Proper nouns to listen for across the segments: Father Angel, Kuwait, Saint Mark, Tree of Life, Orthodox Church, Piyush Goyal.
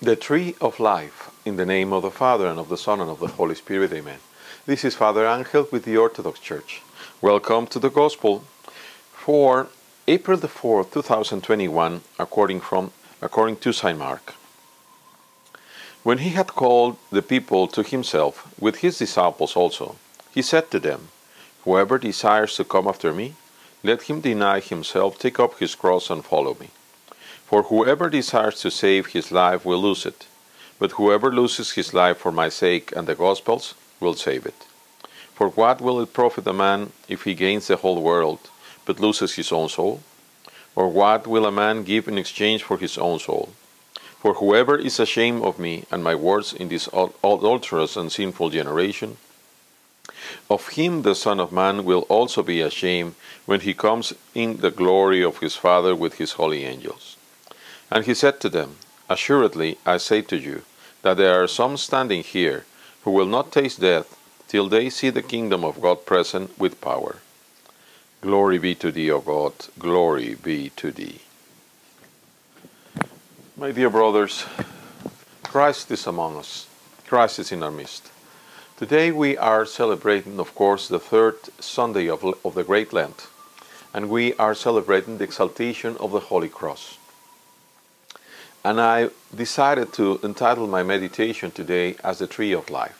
The Tree of Life, in the name of the Father, and of the Son, and of the Holy Spirit, amen. This is Father Angel with the Orthodox Church. Welcome to the Gospel for April the 4th, 2021, according to Saint Mark. When he had called the people to himself, with his disciples also, he said to them, "Whoever desires to come after me, let him deny himself, take up his cross, and follow me. For whoever desires to save his life will lose it, but whoever loses his life for my sake and the Gospel's will save it. For what will it profit a man if he gains the whole world, but loses his own soul? Or what will a man give in exchange for his own soul? For whoever is ashamed of me and my words in this adulterous and sinful generation, of him the Son of Man will also be ashamed when he comes in the glory of his Father with his holy angels." And he said to them, "Assuredly I say to you, that there are some standing here who will not taste death till they see the kingdom of God present with power. Glory be to thee, O God, glory be to thee." My dear brothers, Christ is among us. Christ is in our midst. Today we are celebrating, of course, the third Sunday of the Great Lent, and we are celebrating the exaltation of the Holy Cross. And I decided to entitle my meditation today as the Tree of Life,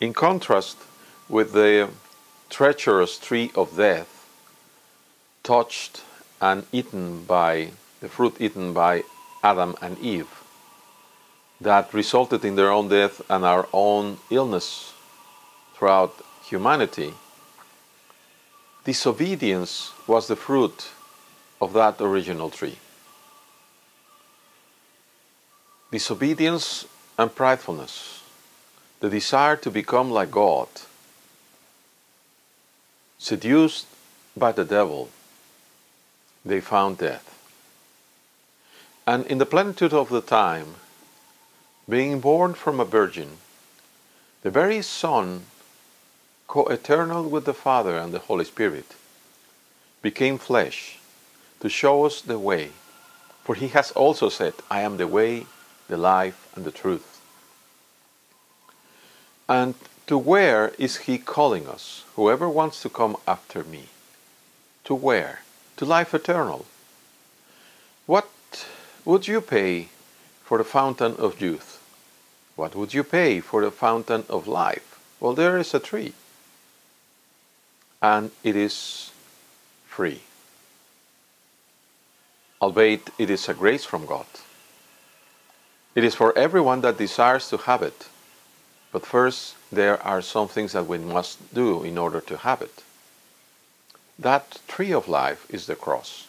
in contrast with the treacherous tree of death, touched and eaten by the fruit eaten by Adam and Eve, that resulted in their own death and our own illness throughout humanity. Disobedience was the fruit of that original tree. Disobedience and pridefulness, the desire to become like God, seduced by the devil, they found death. And in the plenitude of the time, being born from a virgin, the very Son, co-eternal with the Father and the Holy Spirit, became flesh to show us the way. For he has also said, "I am the way, the life, and the truth." And to where is he calling us? Whoever wants to come after me. To where? To life eternal. What would you pay for the fountain of youth? What would you pay for the fountain of life? Well, there is a tree. And it is free. Albeit it is a grace from God. It is for everyone that desires to have it. But first, there are some things that we must do in order to have it. That tree of life is the cross.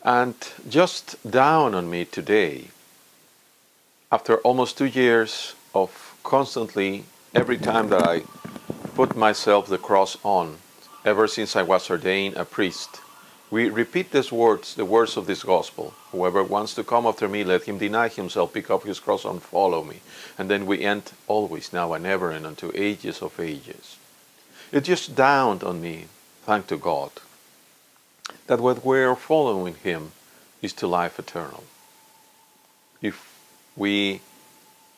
And just down on me today, after almost 2 years of constantly, every time that I put myself the cross on, ever since I was ordained a priest, we repeat these words, the words of this gospel. Whoever wants to come after me, let him deny himself, pick up his cross, and follow me. And then we end always, now and ever, and unto ages of ages. It just dawned on me, thank to God, that what we are following him is to life eternal. If we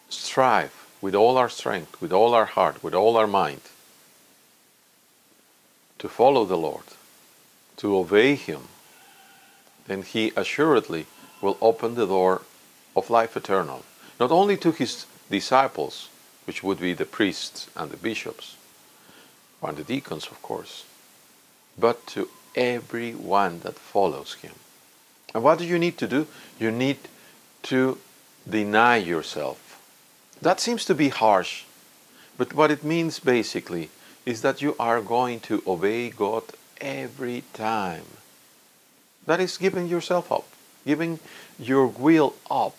strive with all our strength, with all our heart, with all our mind, to follow the Lord, to obey him, then he assuredly will open the door of life eternal, not only to his disciples, which would be the priests and the bishops, and the deacons, of course, but to everyone that follows him. And what do you need to do? You need to deny yourself. That seems to be harsh, but what it means basically is that you are going to obey God every time. That is giving yourself up, giving your will up,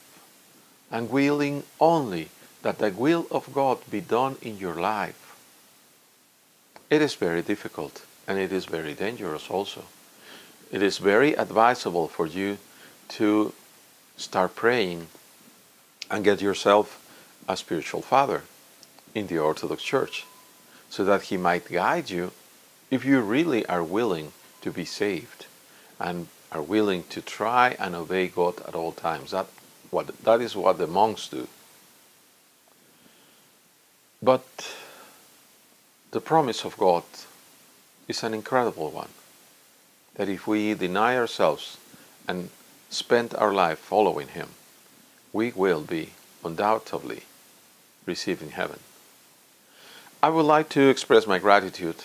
and willing only that the will of God be done in your life. It is very difficult, and it is very dangerous also. It is very advisable for you to start praying and get yourself a spiritual father in the Orthodox Church, so that he might guide you if you really are willing to be saved and are willing to try and obey God at all times. That That is what the monks do. But the promise of God is an incredible one, that if we deny ourselves and spend our life following Him, we will be undoubtedly receiving heaven. I would like to express my gratitude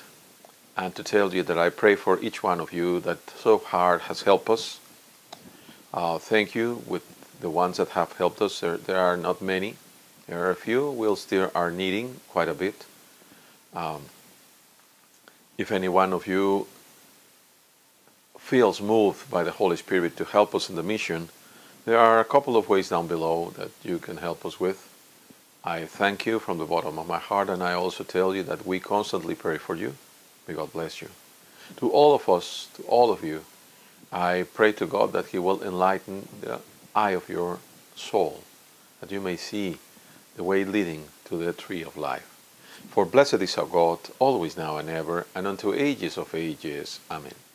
and to tell you that I pray for each one of you that so far has helped us. Thank you with the ones that have helped us. There are not many. There are a few who still are needing quite a bit. If any one of you feels moved by the Holy Spirit to help us in the mission, there are a couple of ways down below that you can help us with. I thank you from the bottom of my heart, and I also tell you that we constantly pray for you. May God bless you. To all of us, to all of you, I pray to God that He will enlighten the eye of your soul, that you may see the way leading to the tree of life. For blessed is our God, always, now and ever, and unto ages of ages. Amen.